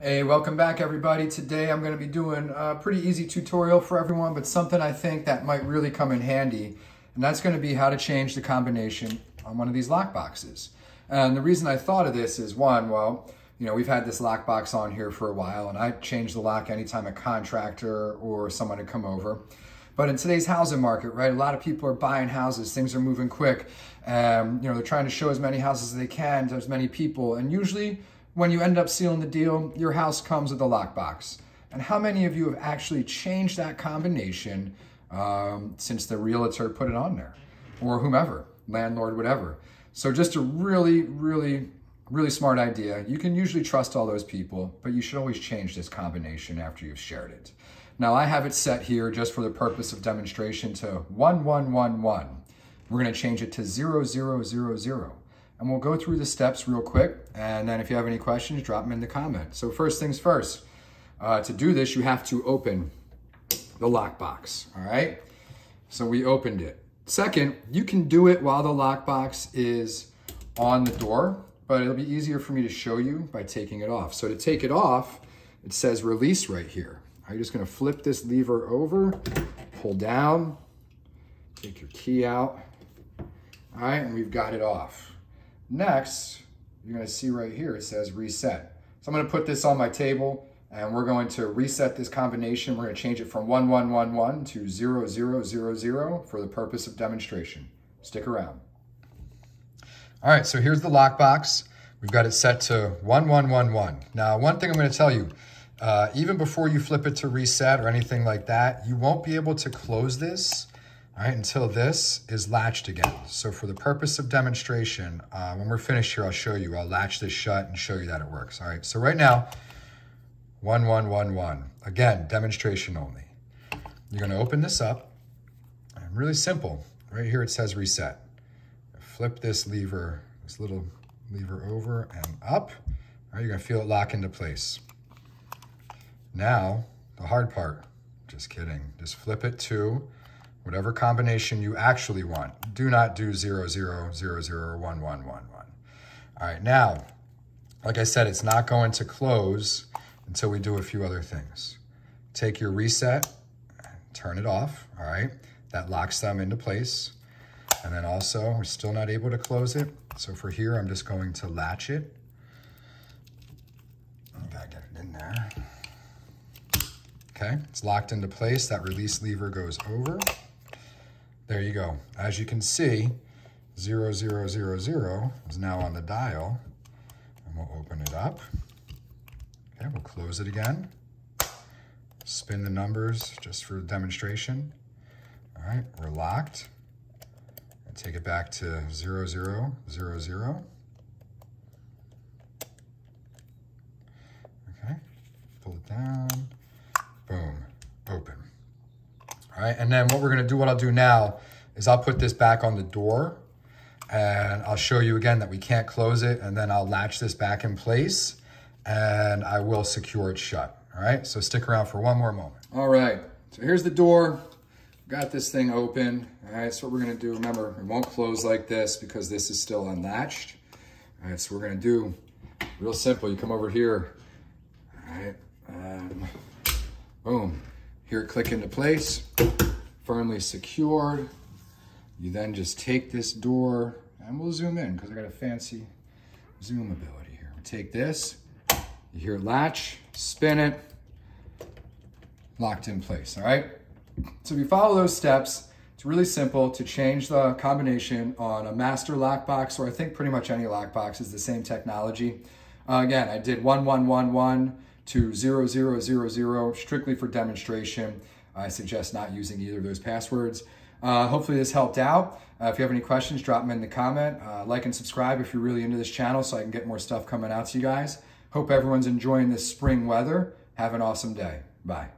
Hey, welcome back everybody. Today I'm going to be doing a pretty easy tutorial for everyone, but something I think that might really come in handy, and that's going to be how to change the combination on one of these lock boxes. And the reason I thought of this is, one, well, you know, we've had this lock box on here for a while, and I change the lock anytime a contractor or someone had come over. But in today's housing market, right, a lot of people are buying houses, things are moving quick, you know, they're trying to show as many houses as they can to as many people, and usually when you end up sealing the deal, your house comes with a lockbox. And how many of you have actually changed that combination since the realtor put it on there? Or whomever, landlord, whatever. So just a really, really, really smart idea. You can usually trust all those people, but you should always change this combination after you've shared it. Now I have it set here just for the purpose of demonstration to 1111. We're gonna change it to 0000. And we'll go through the steps real quick, and then if you have any questions, drop them in the comments. So first things first, to do this, you have to open the lockbox, all right? So we opened it. Second, you can do it while the lockbox is on the door, but it'll be easier for me to show you by taking it off. So to take it off, it says release right here. I'm just gonna flip this lever over, pull down, take your key out, all right, and we've got it off. Next, you're gonna see right here, it says reset. So I'm gonna put this on my table and we're going to reset this combination. We're gonna change it from 1111 to 0000 for the purpose of demonstration. Stick around. All right, so here's the lockbox. We've got it set to 1111. Now, one thing I'm gonna tell you, even before you flip it to reset or anything like that, you won't be able to close this, all right, until this is latched again. So for the purpose of demonstration, when we're finished here, I'll show you. I'll latch this shut and show you that it works. All right, so right now, 1111. Again, demonstration only. You're gonna open this up, and really simple. Right here it says reset. Flip this lever, this little lever over and up. All right, you're gonna feel it lock into place. Now, the hard part, just kidding. Just flip it to whatever combination you actually want. Do not do 0000 or 1111. All right, now, like I said, it's not going to close until we do a few other things. Take your reset, turn it off, all right? That locks them into place. And then also, we're still not able to close it. So for here, I'm just going to latch it. I gotta get it in there. Okay, it's locked into place. That release lever goes over. There you go. As you can see, 0000 is now on the dial, and we'll open it up. Okay, we'll close it again. Spin the numbers just for demonstration. All right, we're locked. And take it back to 0000. Okay, pull it down. Boom, open. All right, and then what we're gonna do, what I'll do now, is I'll put this back on the door and I'll show you again that we can't close it, and then I'll latch this back in place and I will secure it shut, all right? So stick around for one more moment. All right, so here's the door. Got this thing open. All right, so what we're gonna do, remember, it won't close like this because this is still unlatched. All right, so we're gonna do, real simple, you come over here, all right, boom. Here it click into place, firmly secured. You then just take this door, and we'll zoom in because I got a fancy zoom ability here. We'll take this, you hear latch, spin it, locked in place, all right? So if you follow those steps, it's really simple to change the combination on a master lockbox, or I think pretty much any lockbox is the same technology. Again, I did 1111. To 0000, strictly for demonstration. I suggest not using either of those passwords. Hopefully this helped out. If you have any questions, drop them in the comment. Like and subscribe if you're really into this channel so I can get more stuff coming out to you guys. Hope everyone's enjoying this spring weather. Have an awesome day. Bye.